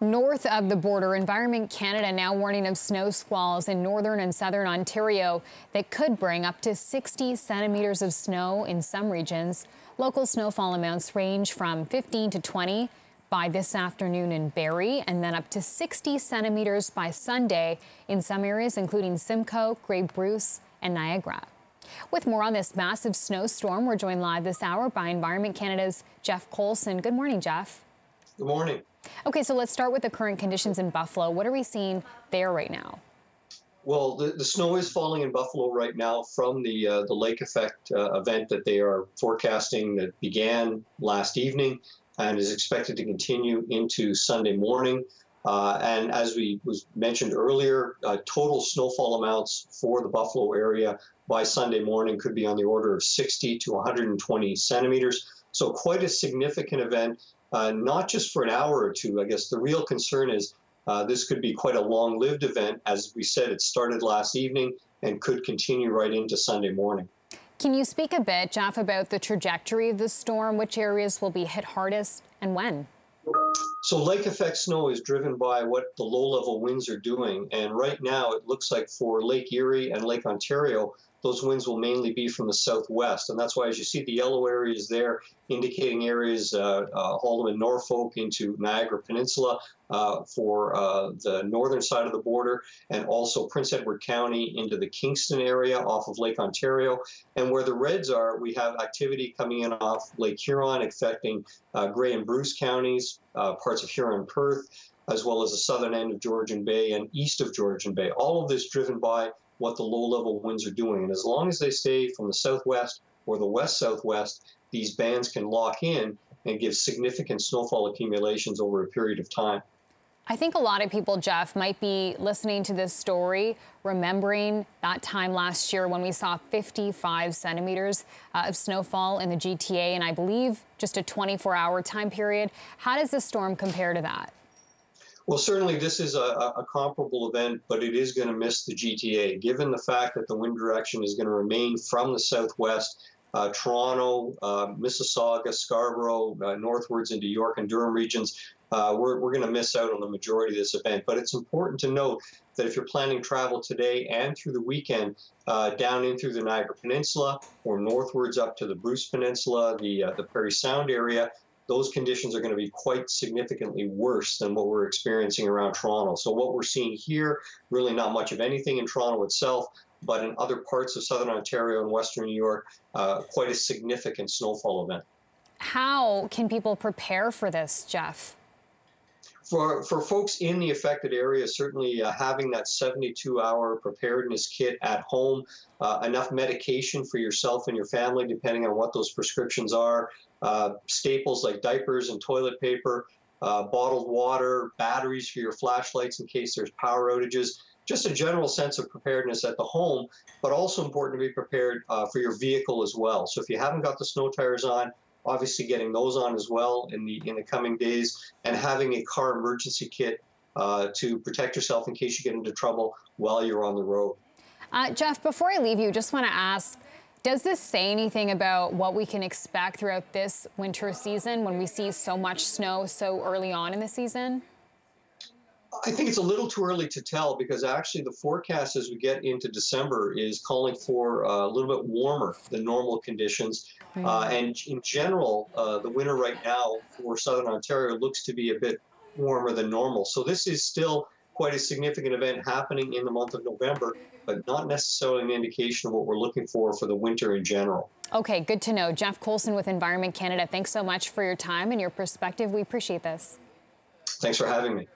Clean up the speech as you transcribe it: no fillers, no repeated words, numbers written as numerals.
North of the border, Environment Canada now warning of snow squalls in northern and southern Ontario that could bring up to 60 centimeters of snow in some regions. Local snowfall amounts range from 15 to 20 by this afternoon in Barrie, and then up to 60 centimeters by Sunday in some areas, including Simcoe, Grey Bruce, and Niagara. With more on this massive snowstorm, we're joined live this hour by Environment Canada's Geoff Coulson. Good morning, Geoff. Good morning. Okay, so let's start with the current conditions in Buffalo. What are we seeing there right now? Well, the snow is falling in Buffalo right now from the lake effect event that they are forecasting that began last evening and is expected to continue into Sunday morning. And as was mentioned earlier, total snowfall amounts for the Buffalo area by Sunday morning could be on the order of 60 to 120 centimeters. So quite a significant event. Not just for an hour or two. I guess the real concern is this could be quite a long-lived event. As we said, it started last evening and could continue right into Sunday morning. Can you speak a bit, Geoff, about the trajectory of the storm? Which areas will be hit hardest and when? So lake effect snow is driven by what the low-level winds are doing. And right now it looks like for Lake Erie and Lake Ontario, those winds will mainly be from the southwest. And that's why, as you see, the yellow areas there indicating areas, Hallam and Norfolk into Niagara Peninsula for the northern side of the border, and also Prince Edward County into the Kingston area off of Lake Ontario. And where the reds are, we have activity coming in off Lake Huron affecting Grey and Bruce counties, parts of Huron and Perth, as well as the southern end of Georgian Bay and east of Georgian Bay. All of this driven by what the low-level winds are doing. And as long as they stay from the southwest or the west-southwest, these bands can lock in and give significant snowfall accumulations over a period of time. I think a lot of people, Geoff, might be listening to this story, remembering that time last year when we saw 55 centimeters of snowfall in the GTA, and I believe just a 24-hour time period. How does this storm compare to that? Well, certainly this is a comparable event, but it is going to miss the GTA. Given the fact that the wind direction is going to remain from the southwest, Toronto, Mississauga, Scarborough, northwards into York and Durham regions, we're going to miss out on the majority of this event. But it's important to note that if you're planning travel today and through the weekend, down in through the Niagara Peninsula or northwards up to the Bruce Peninsula, the Perry Sound area, those conditions are going to be quite significantly worse than what we're experiencing around Toronto. So what we're seeing here, really not much of anything in Toronto itself, but in other parts of southern Ontario and western New York, quite a significant snowfall event. How can people prepare for this, Geoff? For folks in the affected area, certainly having that 72-hour preparedness kit at home, enough medication for yourself and your family, depending on what those prescriptions are, staples like diapers and toilet paper, bottled water, batteries for your flashlights in case there's power outages, just a general sense of preparedness at the home, but also important to be prepared for your vehicle as well. So if you haven't got the snow tires on, obviously getting those on as well in the coming days, and having a car emergency kit to protect yourself in case you get into trouble while you're on the road. Geoff, before I leave you, just want to ask, does this say anything about what we can expect throughout this winter season when we see so much snow so early on in the season? I think it's a little too early to tell, because actually the forecast as we get into December is calling for a little bit warmer than normal conditions. And in general, the winter right now for southern Ontario looks to be a bit warmer than normal. So this is still quite a significant event happening in the month of November, but not necessarily an indication of what we're looking for the winter in general. Okay, good to know. Geoff Coulson with Environment Canada, thanks so much for your time and your perspective. We appreciate this. Thanks for having me.